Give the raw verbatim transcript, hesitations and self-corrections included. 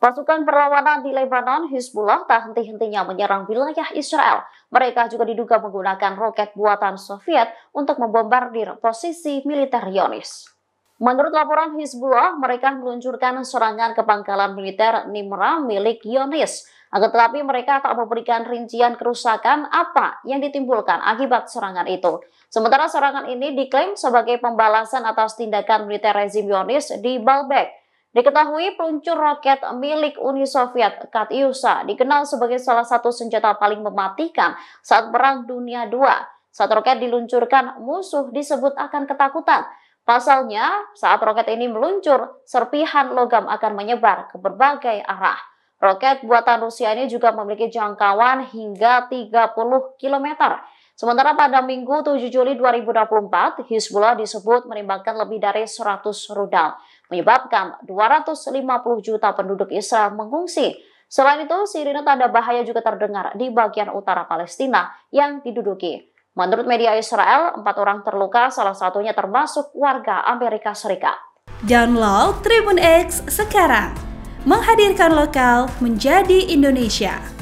Pasukan perlawanan di Lebanon, Hizbullah, tak henti-hentinya menyerang wilayah Israel. Mereka juga diduga menggunakan roket buatan Soviet untuk membombardir posisi militer Zionis. Menurut laporan Hizbullah, mereka meluncurkan serangan ke pangkalan militer Nimra milik Zionis. Akan tetapi mereka tak memberikan rincian kerusakan apa yang ditimbulkan akibat serangan itu. Sementara serangan ini diklaim sebagai pembalasan atas tindakan militer rezim Zionis di Baalbek. Diketahui peluncur roket milik Uni Soviet Katyusha dikenal sebagai salah satu senjata paling mematikan saat Perang Dunia kedua. Saat roket diluncurkan, musuh disebut akan ketakutan. Pasalnya, saat roket ini meluncur, serpihan logam akan menyebar ke berbagai arah. Roket buatan Rusia ini juga memiliki jangkauan hingga tiga puluh kilometer. Sementara pada Minggu tujuh Juli dua ribu dua puluh empat, Hizbullah disebut menembakkan lebih dari seratus rudal, menyebabkan dua ratus lima puluh juta penduduk Israel mengungsi. Selain itu, sirine tanda bahaya juga terdengar di bagian utara Palestina yang diduduki. Menurut media Israel, empat orang terluka, salah satunya termasuk warga Amerika Serikat. Download Tribun X sekarang, menghadirkan lokal menjadi Indonesia.